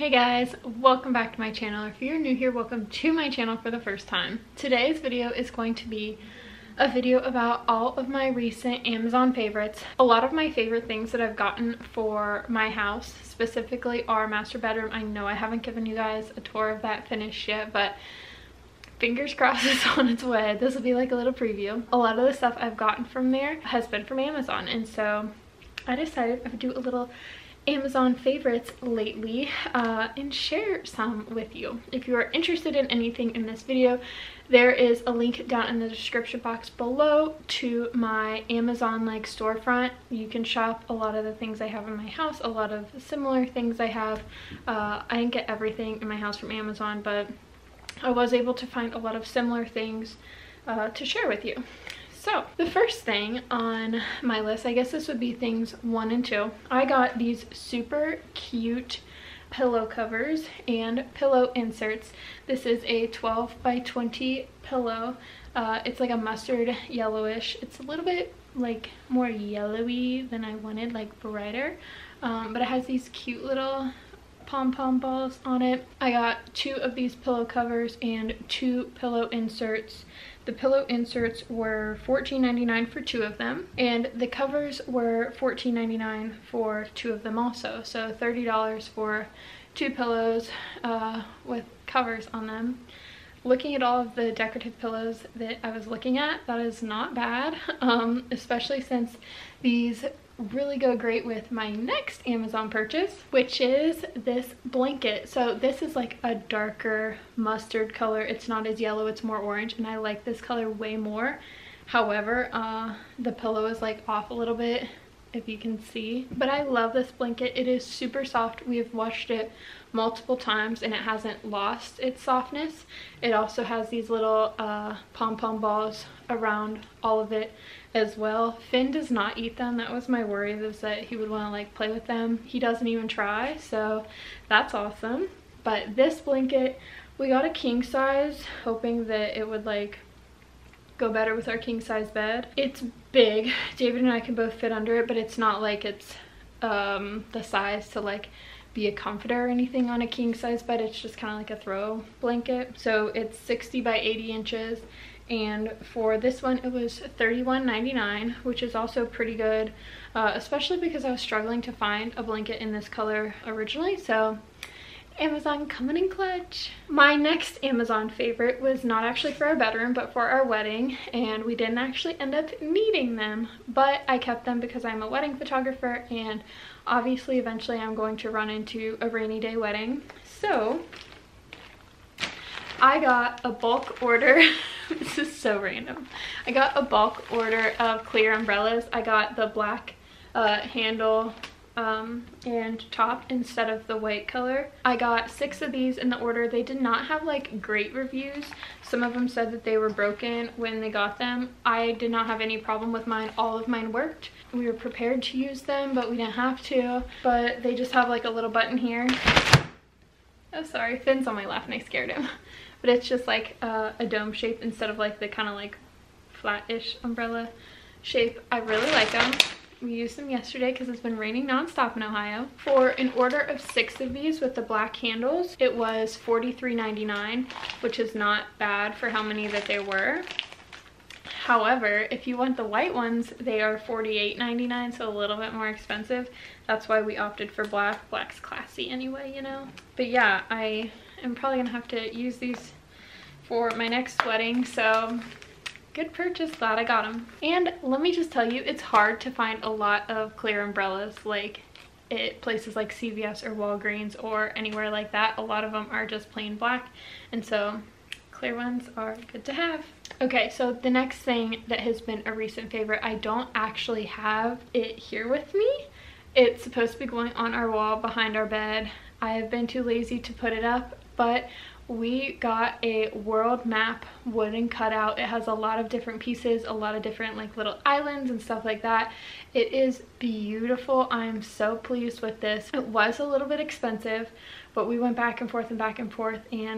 Hey guys, welcome back to my channel. If you're new here, welcome to my channel for the first time. Today's video is going to be a video about all of my recent Amazon favorites. A lot of my favorite things that I've gotten for my house, specifically our master bedroom. I know I haven't given you guys a tour of that finished yet, but fingers crossed it's on its way. This will be like a little preview. A lot of the stuff I've gotten from there has been from Amazon, and so I decided I would do a little Amazon favorites lately and share some with you. If you are interested in anything in this video, there is a link down in the description box below to my Amazon like storefront. You can shop a lot of the things I have in my house, a lot of similar things I have. I didn't get everything in my house from Amazon, but I was able to find a lot of similar things to share with you. So the first thing on my list, I guess this would be things 1 and 2. I got these super cute pillow covers and pillow inserts. This is a 12 by 20 pillow. It's like a mustard yellowish. It's a little bit like more yellowy than I wanted, like brighter. But it has these cute little pom-pom balls on it. I got 2 of these pillow covers and 2 pillow inserts. The pillow inserts were $14.99 for 2 of them, and the covers were $14.99 for 2 of them also. So $30 for 2 pillows with covers on them. Looking at all of the decorative pillows that I was looking at, that is not bad, especially since these really go great with my next Amazon purchase, which is this blanket. So this is like a darker mustard color. It's not as yellow, it's more orange, and I like this color way more. However, the pillow is like off a little bit, if you can see, but I love this blanket. It is super soft. We have washed it multiple times and it hasn't lost its softness. It also has these little pom-pom balls around all of it as well. Finn does not eat them. That was my worry, is that he would want to like play with them. He doesn't even try, so that's awesome. But this blanket, we got a king size, hoping that it would like go better with our king size bed. It's big. David and I can both fit under it, but it's not like it's the size to like be a comforter or anything on a king size bed. It's just kind of like a throw blanket. So it's 60 by 80 inches, and for this one it was $31.99, which is also pretty good, especially because I was struggling to find a blanket in this color originally. So Amazon coming in clutch. My next Amazon favorite was not actually for our bedroom, but for our wedding, and we didn't actually end up needing them, but I kept them because I'm a wedding photographer, and obviously eventually I'm going to run into a rainy day wedding. So I got a bulk order. This is so random. I got a bulk order of clear umbrellas. I got the black handle and top instead of the white color. I got 6 of these in the order. They did not have like great reviews. Some of them said that they were broken when they got them. I did not have any problem with mine. All of mine worked. We were prepared to use them, but we didn't have to. But they just have like a little button here. Oh, sorry, Finn's on my lap and I scared him. But it's just like a dome shape instead of like the kind of like flat-ish umbrella shape. I really like them. We used them yesterday because it's been raining nonstop in Ohio. For an order of 6 of these with the black handles, it was $43.99, which is not bad for how many that there were. However, if you want the white ones, they are $48.99, so a little bit more expensive. That's why we opted for black. Black's classy anyway, you know? But yeah, I am probably gonna have to use these for my next wedding, so good purchase, glad I got them. And let me just tell you, it's hard to find a lot of clear umbrellas like at places like CVS or Walgreens or anywhere like that. A lot of them are just plain black, and so clear ones are good to have. Okay, so the next thing that has been a recent favorite, I don't actually have it here with me. It's supposed to be going on our wall behind our bed. I have been too lazy to put it up, but we got a world map wooden cutout. It has a lot of different pieces, a lot of different like little islands and stuff like that. It is beautiful. I'm so pleased with this. It was a little bit expensive. but we went back and forth and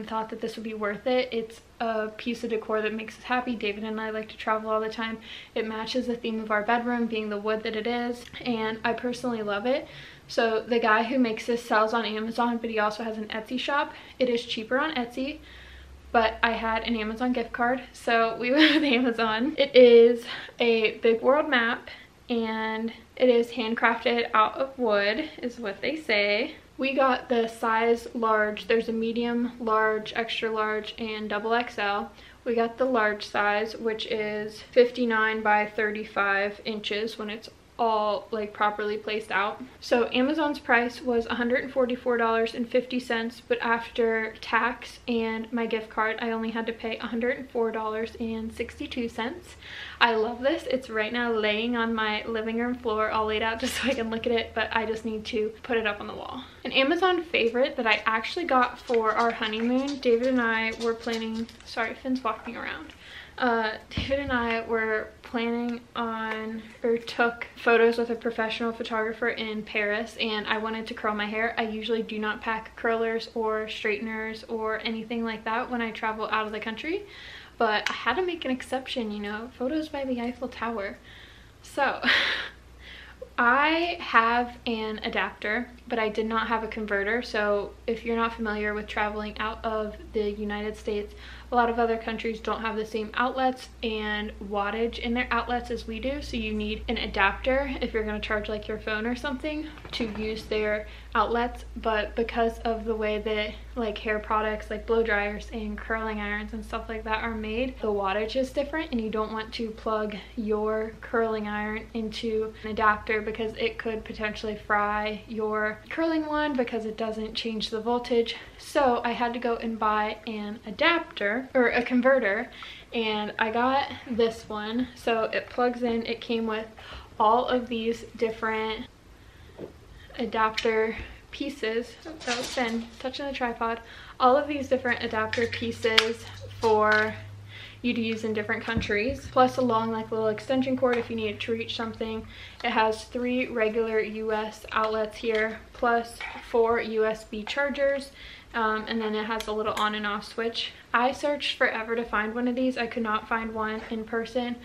thought that this would be worth it. It's a piece of decor that makes us happy. David and I like to travel all the time. It matches the theme of our bedroom, being the wood that it is, and I personally love it. So the guy who makes this sells on Amazon, but he also has an Etsy shop. It is cheaper on Etsy, but I had an Amazon gift card, so we went with Amazon. It is a big world map, and it is handcrafted out of wood, is what they say. We got the size large. There's a medium, large, extra large, and double XL. We got the large size, which is 59 by 35 inches when it's all like properly placed out. So Amazon's price was $144.50, but after tax and my gift card, I only had to pay $104.62. I love this. It's right now laying on my living room floor, all laid out just so I can look at it, but I just need to put it up on the wall. An Amazon favorite that I actually got for our honeymoon, David and I were planning, sorry, Finn's walking around. David and I were planning on, or took photos with a professional photographer in Paris, and I wanted to curl my hair. I usually do not pack curlers or straighteners or anything like that when I travel out of the country, but I had to make an exception, you know, photos by the Eiffel Tower. So I have an adapter, but I did not have a converter. So if you're not familiar with traveling out of the United States, a lot of other countries don't have the same outlets and wattage in their outlets as we do. So you need an adapter if you're going to charge like your phone or something to use their outlets. But because of the way that like hair products like blow dryers and curling irons and stuff like that are made, the wattage is different, and you don't want to plug your curling iron into an adapter because it could potentially fry your curling one because it doesn't change the voltage. So I had to go and buy an adapter or a converter, and I got this one. So it plugs in, it came with all of these different adapter pieces. Oh, that was Finn touching the tripod. All of these different adapter pieces for you to use in different countries, plus a long like little extension cord if you needed to reach something. It has 3 regular US outlets here, plus 4 USB chargers, and then it has a little on and off switch. I searched forever to find one of these. I could not find one in person.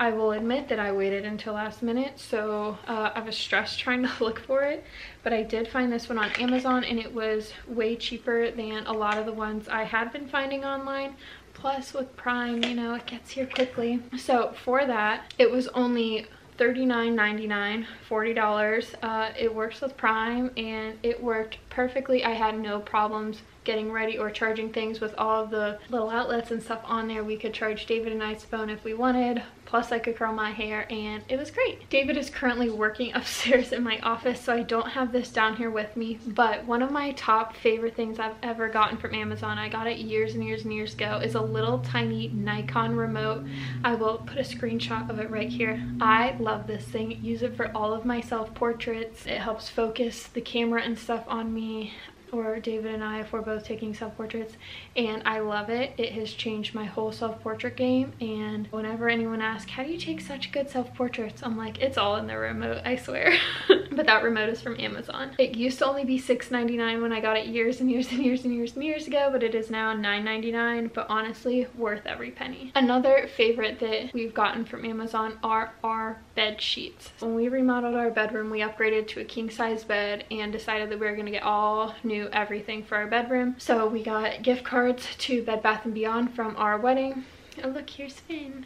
I will admit that I waited until last minute, so I was stressed trying to look for it, but I did find this one on Amazon, and it was way cheaper than a lot of the ones I had been finding online. Plus with Prime, you know, it gets here quickly. So for that, it was only $39.99, $40. It works with Prime, and it worked perfectly. I had no problems getting ready or charging things. With all the little outlets and stuff on there, we could charge David and I's phone if we wanted. Plus I could curl my hair, and it was great. David is currently working upstairs in my office, so I don't have this down here with me, but one of my top favorite things I've ever gotten from Amazon, I got it years and years and years ago, is a little tiny Nikon remote. I will put a screenshot of it right here. I love this thing. Use it for all of my self-portraits. It helps focus the camera and stuff on me, or David and I if we're both taking self-portraits, and I love it. It has changed my whole self-portrait game, and whenever anyone asks, how do you take such good self-portraits? I'm like, it's all in the remote, I swear. But that remote is from Amazon. It used to only be $6.99 when I got it years and years and years and years and years ago, but it is now $9.99, but honestly, worth every penny. Another favorite that we've gotten from Amazon are our bed sheets. When we remodeled our bedroom, we upgraded to a king-size bed and decided that we were gonna get all new everything for our bedroom. So we got gift cards to Bed Bath & Beyond from our wedding. Oh look, here's Finn.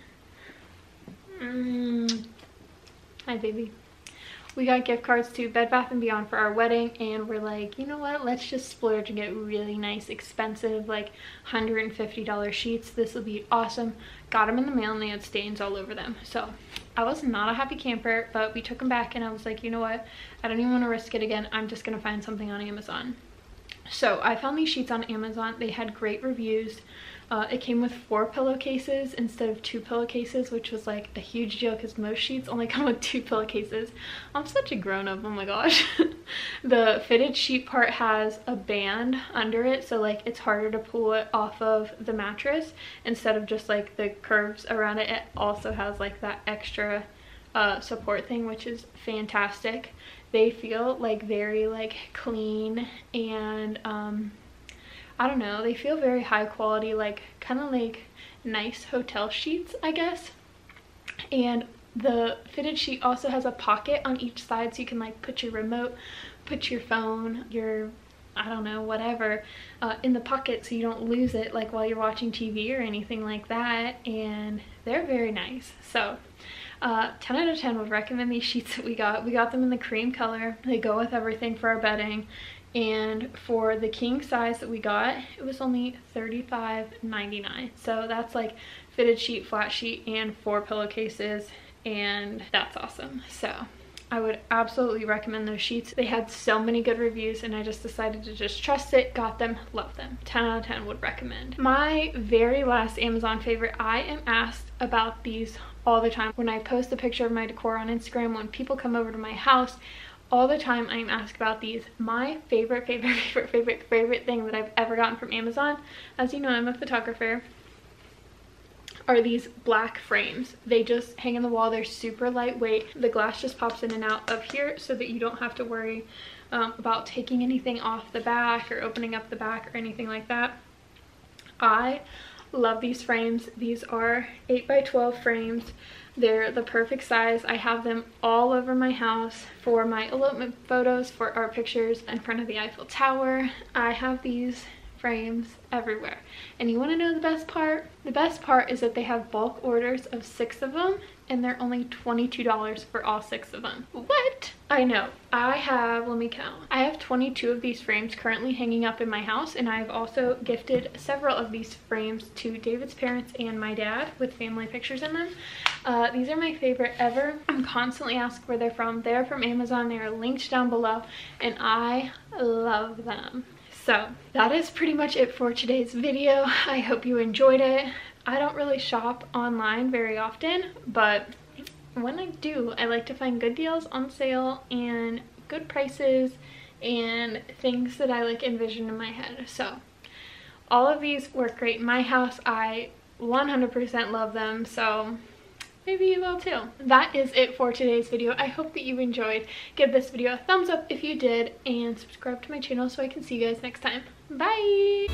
Hi baby. We got gift cards to Bed Bath & Beyond for our wedding, and we're like, you know what, let's just splurge and get really nice expensive like $150 sheets. This will be awesome. Got them in the mail, and they had stains all over them. So I was not a happy camper, but we took them back, and I was like, you know what, I don't even want to risk it again. I'm just gonna find something on Amazon. So I found these sheets on Amazon. They had great reviews. It came with 4 pillowcases instead of 2 pillowcases, which was like a huge deal because most sheets only come with 2 pillowcases. I'm such a grown-up, oh my gosh. The fitted sheet part has a band under it, so like it's harder to pull it off of the mattress. Instead of just like the curves around it, it also has like that extra support thing, which is fantastic. They feel like very like clean and I don't know, they feel very high quality, like kind of like nice hotel sheets, I guess. And the fitted sheet also has a pocket on each side, so you can like put your remote, put your phone, your I don't know, whatever, in the pocket, so you don't lose it like while you're watching TV or anything like that. And they're very nice. So 10 out of 10 would recommend these sheets that we got. We got them in the cream color. They go with everything for our bedding. And for the king size that we got, it was only $35.99. So that's like fitted sheet, flat sheet, and 4 pillowcases, and that's awesome. So I would absolutely recommend those sheets. They had so many good reviews and I just decided to just trust it, got them, love them. 10 out of 10 would recommend. My very last Amazon favorite, I am asked about these all the time. When I post a picture of my decor on Instagram, when people come over to my house, all the time I'm asked about these. My favorite thing that I've ever gotten from Amazon, as you know I'm a photographer, are these black frames. They just hang on the wall. They're super lightweight. The glass just pops in and out of here so that you don't have to worry about taking anything off the back or opening up the back or anything like that. I love these frames. These are 8x12 frames. They're the perfect size. I have them all over my house for my elopement photos, for our pictures in front of the Eiffel Tower. I have these frames everywhere. And you want to know the best part? The best part is that they have bulk orders of 6 of them, and they're only $22 for all 6 of them. What? I know. I have, let me count, I have 22 of these frames currently hanging up in my house, and I've also gifted several of these frames to David's parents and my dad with family pictures in them. These are my favorite ever. I'm constantly asked where they're from. They're from Amazon. They are linked down below, and I love them. So that is pretty much it for today's video. I hope you enjoyed it. I don't really shop online very often, but when I do, I like to find good deals on sale and good prices and things that I like envision in my head. So all of these work great in my house. I 100% love them. So maybe you will too. That is it for today's video. I hope that you enjoyed. Give this video a thumbs up if you did, and subscribe to my channel so I can see you guys next time. Bye!